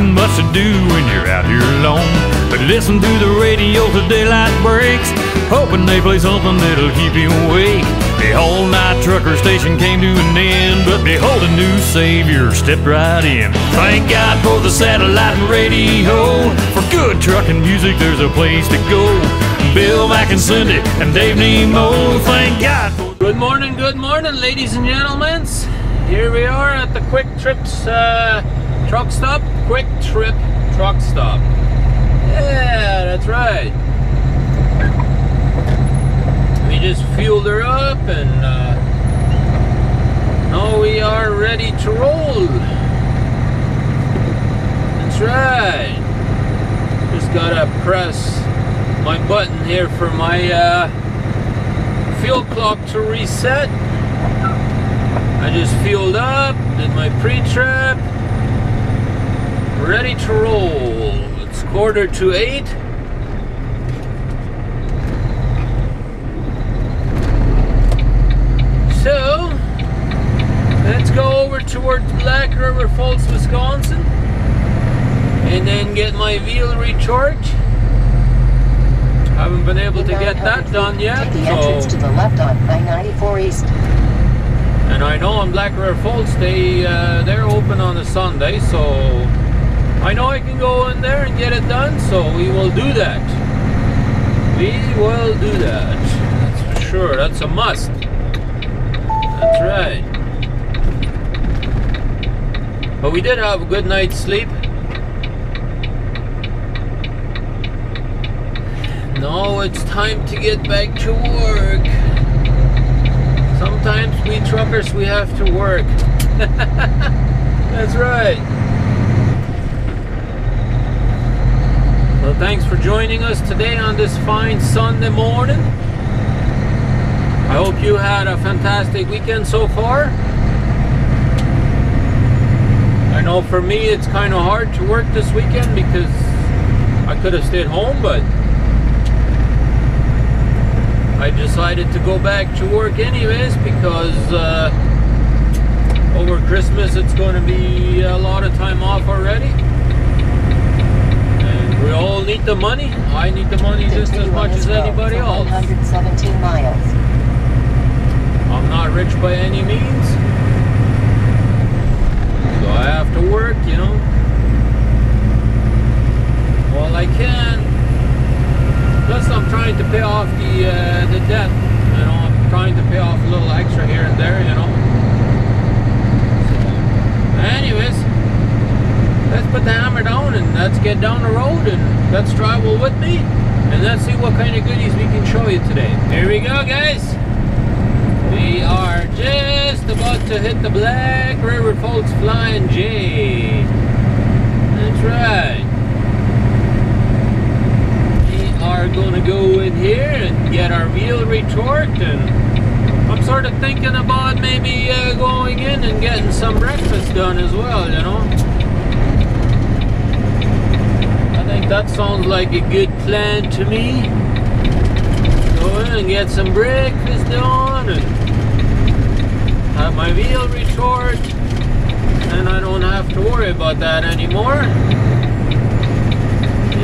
nothing much to do when you're out here alone, but listen to the radio till daylight breaks, hoping they play something that'll keep you awake. The whole night trucker station came to an end, but behold, a new savior stepped right in. Thank God for the satellite and radio. For good trucking music, there's a place to go. Bill Mack and Sundi and Dave Nemo. Thank God for... good morning, ladies and gentlemen. Here we are at the Quick Trips truck stop. Quick Trip truck stop. Yeah, that's right. We just fueled her up and now we are ready to roll. That's right. Just gotta press my button here for my fuel clock to reset. I just fueled up, did my pre-trip, ready to roll. It's 7:45. So, let's go over towards Black River Falls, Wisconsin, and then get my wheel recharged. Haven't been able to get that done yet. Take the entrance to the left on I-94 East. And I know on Black River Falls, they're open on a Sunday, so I know I can go in there and get it done, so we will do that. We will do that, that's for sure, that's a must. That's right. But we did have a good night's sleep. Now it's time to get back to work. Sometimes we truckers, we have to work. That's right. Well, thanks for joining us today on this fine Sunday morning. I hope you had a fantastic weekend so far. I know for me it's kind of hard to work this weekend because I could have stayed home, but I decided to go back to work anyways because over Christmas it's going to be a lot of time off already, and we all need the money. I need the money just as much as anybody else. 117 miles. I'm not rich by any means, so I have to work, you know, while I can. Plus I'm trying to pay off the debt, you know, I'm trying to pay off a little extra here and there, you know. So, anyways, let's put the hammer down and let's get down the road and let's travel with me and let's see what kind of goodies we can show you today. Here we go, guys. We are just about to hit the Black River Falls Flying J. That's right. Are gonna go in here and get our wheel retorqued, and I'm sort of thinking about maybe going in and getting some breakfast done as well, you know. I think that sounds like a good plan to me. Go in and get some breakfast done and have my wheel retorqued, and I don't have to worry about that anymore.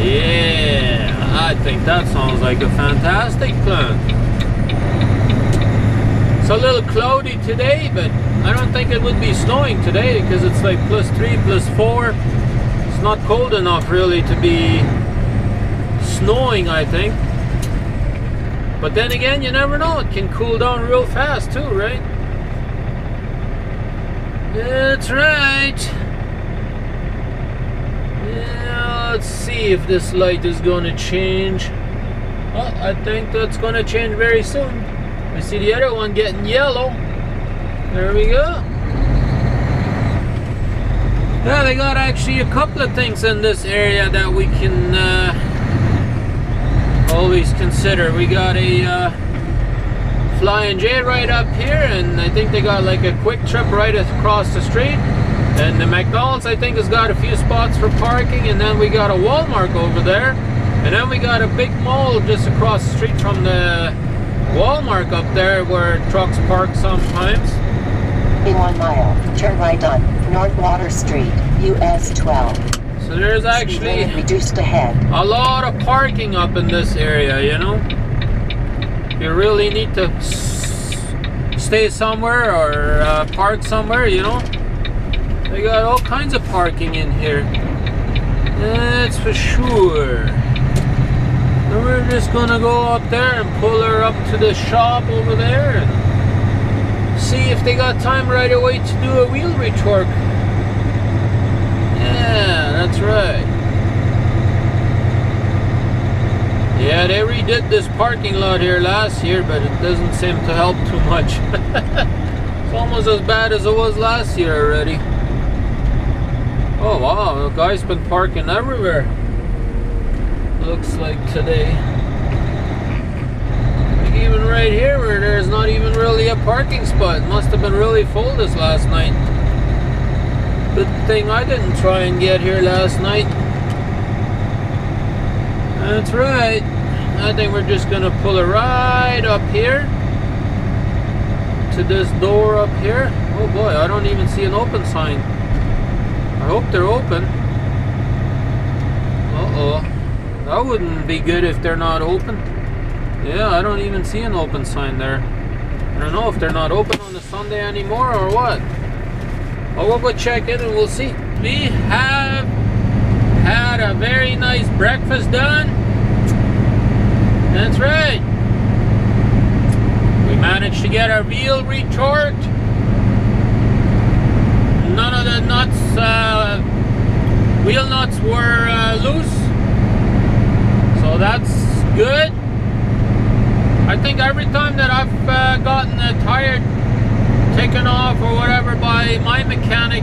Yeah, I think that sounds like a fantastic plan. It's a little cloudy today, but I don't think it would be snowing today because it's like +3, +4. It's not cold enough really to be snowing, I think. But then again, you never know. It can cool down real fast too, right? That's right. Yeah, let's see if this light is gonna change. Well, I think that's gonna change very soon. I see the other one getting yellow. There we go. Yeah, they got actually a couple of things in this area that we can always consider. We got a Flying J right up here, and I think they got like a Quick Trip right across the street. And the McDonald's, I think, has got a few spots for parking, and then we got a Walmart over there, and then we got a big mall just across the street from the Walmart up there where trucks park sometimes. In 1 mile, turn right on North Water Street, US 12. So there's actually a lot of parking up in this area, you know. You really need to stay somewhere or park somewhere, you know. They got all kinds of parking in here, that's for sure. And we're just gonna go up there and pull her up to the shop over there and see if they got time right away to do a wheel retorque. Yeah, that's right. Yeah, they redid this parking lot here last year, but it doesn't seem to help too much. It's almost as bad as it was last year already. Oh wow, the guy's been parking everywhere, looks like today. Like even right here where there's not even really a parking spot. It must have been really full this last night. Good thing I didn't try and get here last night. That's right. I think we're just gonna pull her right up here to this door up here. Oh boy, I don't even see an open sign. I hope they're open. Uh-oh. That wouldn't be good if they're not open. Yeah, I don't even see an open sign there. I don't know if they're not open on a Sunday anymore or what. Well, we'll go check in and we'll see. We have had a very nice breakfast done. That's right. We managed to get our wheel retorqued. None of the nuts, wheel nuts were loose. So that's good. I think every time that I've gotten a tire taken off or whatever by my mechanic,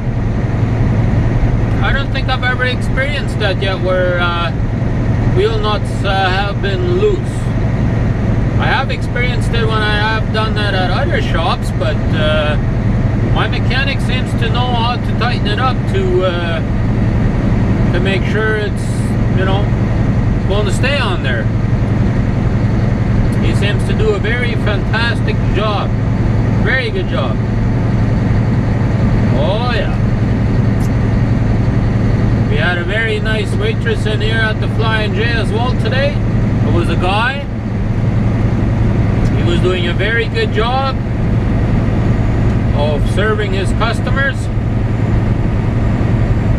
I don't think I've ever experienced that yet where wheel nuts have been loose. I have experienced it when I have done that at other shops, but my mechanic seems to know how to tighten it up to make sure it's, you know, going to stay on there. He seems to do a very fantastic job. Very good job. Oh yeah. We had a very nice waitress in here at the Flying J as well today. It was a guy. He was doing a very good job of serving his customers.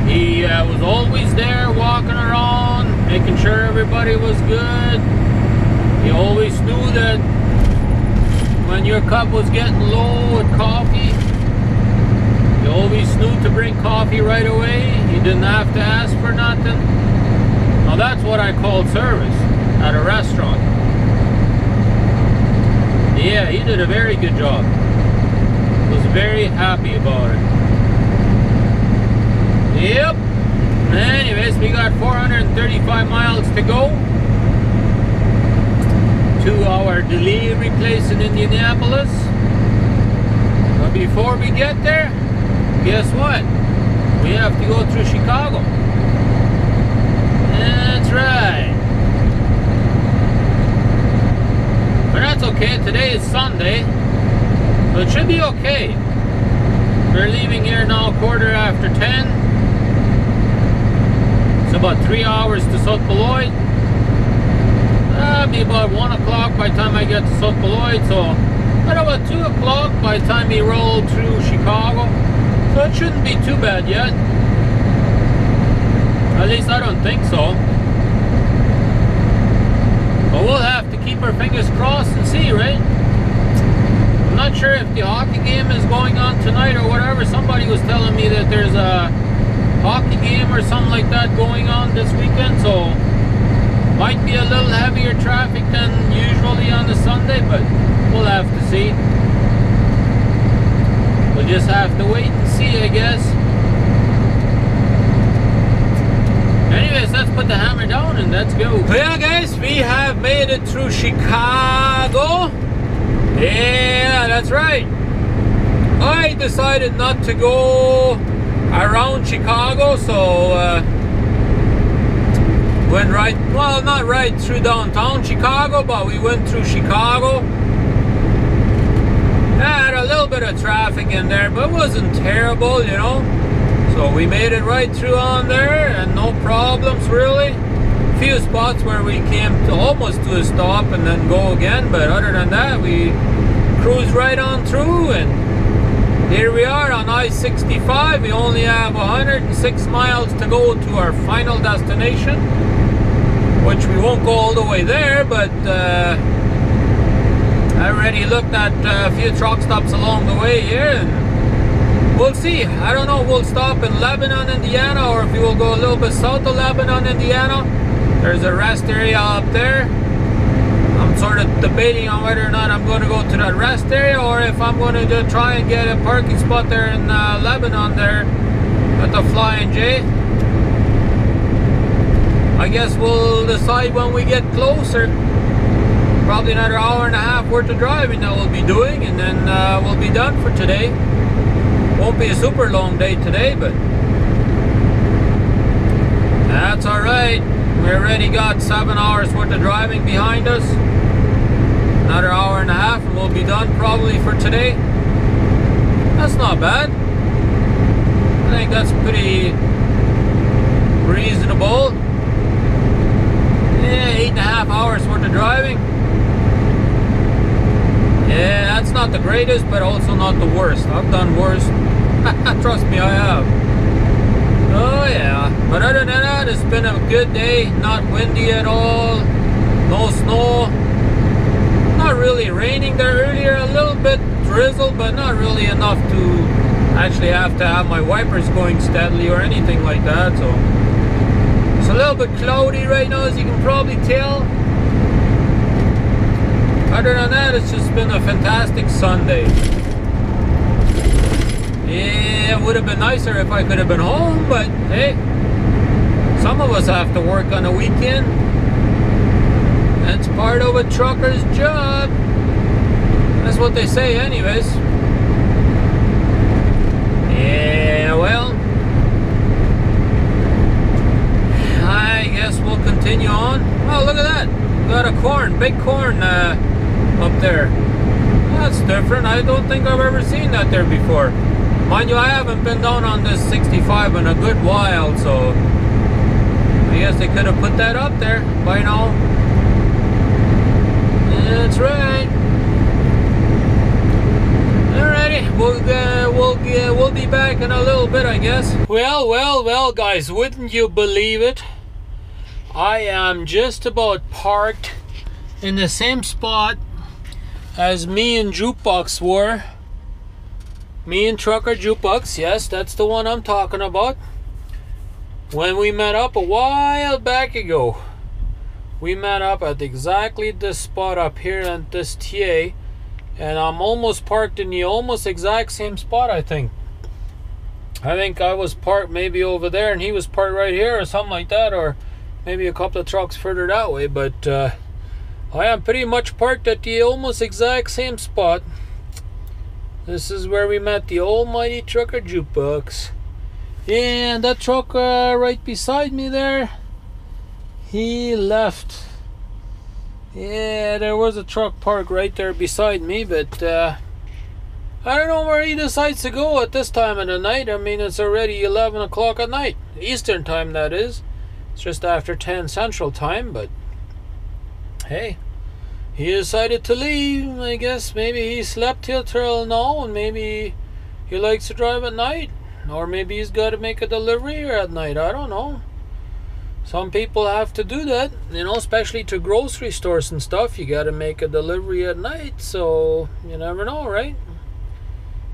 He was always there walking around, making sure everybody was good. He always knew that when your cup was getting low with coffee, you always knew to bring coffee right away. You didn't have to ask for nothing. Now that's what I call service at a restaurant. Yeah, he did a very good job. Was very happy about it. Yep. Anyways, we got 435 miles to go to our delivery place in Indianapolis. But before we get there, guess what? We have to go through Chicago. That's right. But that's okay, today is Sunday, so it should be okay. We're leaving here now 10:15. It's about 3 hours to South Beloit. That'll be about 1 o'clock by the time I get to South Beloit, so at about 2 o'clock by the time we roll through Chicago. So it shouldn't be too bad yet. At least I don't think so. But we'll have to keep our fingers crossed and see, right? I'm not sure if the hockey game is going on tonight or whatever. Somebody was telling me that there's a hockey game or something like that going on this weekend, so might be a little heavier traffic than usually on a Sunday, but we'll have to see. We'll just have to wait and see, I guess. Anyways, let's put the hammer down and let's go. Well, yeah, guys, we have made it through Chicago. Yeah, that's right. I decided not to go around Chicago, so went right, well, not right through downtown Chicago, but we went through Chicago. Had a little bit of traffic in there, but it wasn't terrible, you know. So we made it right through on there and no problems really. A few spots where we came to almost to a stop and then go again, but other than that we cruise right on through, and here we are on I-65. We only have 106 miles to go to our final destination, which we won't go all the way there, but I already looked at a few truck stops along the way here, and we'll see. I don't know, we'll stop in Lebanon, Indiana, or if we will go a little bit south of Lebanon, Indiana. There's a rest area up there. I'm sort of debating on whether or not I'm going to go to that rest area or if I'm going to just try and get a parking spot there in Lebanon there at the Flying J. I guess we'll decide when we get closer. Probably another hour and a half worth of driving that we'll be doing, and then we'll be done for today. Won't be a super long day today, but that's alright. We already got 7 hours worth of driving behind us. Another hour and a half and we'll be done probably for today. That's not bad. I think that's pretty reasonable. Yeah, 8.5 hours worth of driving. Yeah, that's not the greatest, but also not the worst. I've done worse. Trust me, I have. Oh yeah. But other than that, it's been a good day. Not windy at all. No snow. Not really raining there earlier. A little bit drizzle, but not really enough to actually have to have my wipers going steadily or anything like that. So it's a little bit cloudy right now, as you can probably tell. Other than that, it's just been a fantastic Sunday. Yeah, it would have been nicer if I could have been home, but hey, some of us have to work on a weekend. That's part of a trucker's job. That's what they say anyways. Yeah, well, I guess we'll continue on. Oh, look at that. Got a corn, big corn up there. That's different. I don't think I've ever seen that there before. Mind you, I haven't been down on this 65 in a good while, so I guess they could have put that up there by now. That's right. Alrighty, we'll be back in a little bit, I guess. Well, well, well, guys, wouldn't you believe it? I am just about parked in the same spot as me and Jukebox were. Me and Trucker Jukebox, yes, that's the one I'm talking about. When we met up a while back ago, we met up at exactly this spot up here at this TA, and I'm almost parked in the almost exact same spot, I think. I was parked maybe over there and he was parked right here or something like that, or maybe a couple of trucks further that way, but I am pretty much parked at the almost exact same spot. This is where we met the almighty Trucker Jukebox. And that truck right beside me there, he left. Yeah, there was a truck parked right there beside me, but I don't know where he decides to go at this time of the night. I mean, it's already 11 o'clock at night, Eastern time that is. It's just after 10 Central Time, but hey, he decided to leave. I guess maybe he slept here till now, and maybe he likes to drive at night, or maybe he's got to make a delivery at night. I don't know. Some people have to do that, you know, especially to grocery stores and stuff. You got to make a delivery at night, so you never know, right?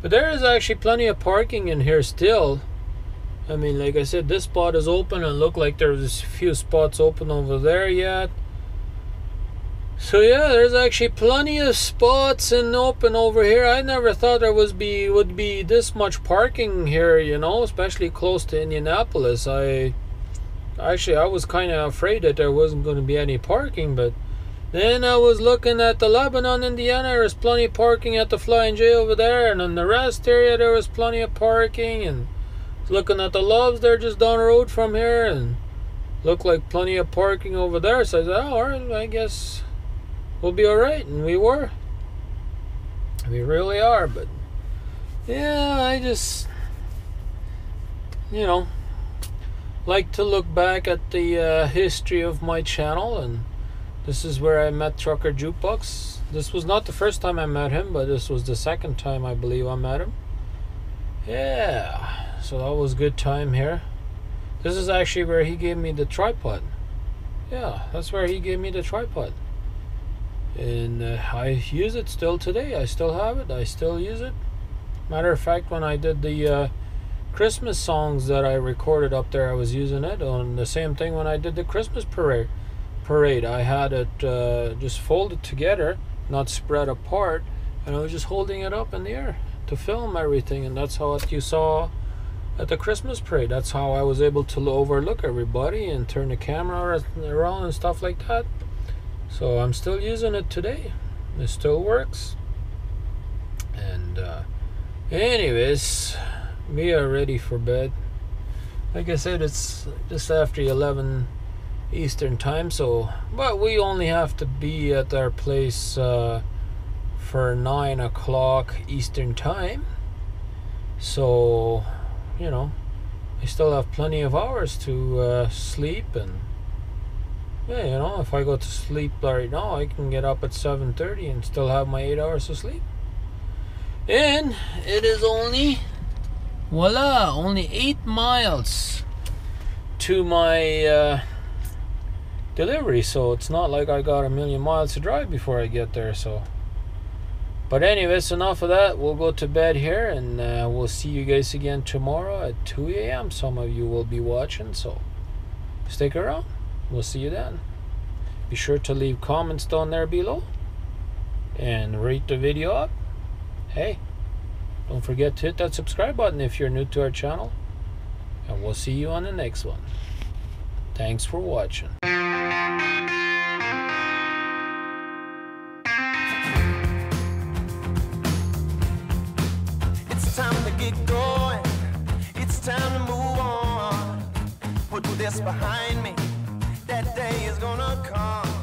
But there is actually plenty of parking in here still. I mean, like I said, this spot is open, and look like there's a few spots open over there yet. So yeah, there's actually plenty of spots in open over here. I never thought there would be this much parking here, you know, especially close to Indianapolis. I was kind of afraid that there wasn't going to be any parking, but then I was looking at the Lebanon, Indiana. There's plenty of parking at the Flying J over there, and in the rest area there was plenty of parking, and looking at the Loves, they're just down the road from here, and look like plenty of parking over there. So I said, oh, all right, I guess we'll be all right. And we were. We really are. But yeah, I just, you know, like to look back at the history of my channel, and this is where I met Trucker Jukebox. This was not the first time I met him, but this was the second time I believe I met him. Yeah, so that was a good time here. This is actually where he gave me the tripod. Yeah, that's where he gave me the tripod. And I use it still today. I still have it. I still use it. Matter of fact, when I did the Christmas songs that I recorded up there, I was using it. On the same thing when I did the Christmas parade. I had it just folded together, not spread apart, and I was just holding it up in the air to film everything. And that's how you saw at the Christmas parade. That's how I was able to overlook everybody and turn the camera around and stuff like that. So I'm still using it today. It still works. And anyways, we are ready for bed. Like I said, it's just after 11 Eastern time, so but we only have to be at our place for 9 o'clock Eastern time. So you know, I still have plenty of hours to sleep. And yeah, you know, if I go to sleep right now, I can get up at 7:30 and still have my 8 hours of sleep. And it is only, voila, only 8 miles to my delivery. So it's not like I got a million miles to drive before I get there. So, but anyways, enough of that. We'll go to bed here, and we'll see you guys again tomorrow at 2 a.m. Some of you will be watching, so stick around. We'll see you then. Be sure to leave comments down there below and rate the video up. Hey, don't forget to hit that subscribe button if you're new to our channel, and we'll see you on the next one. Thanks for watching. It's time to get going. It's time to move on. Put this behind me. That day is gonna come.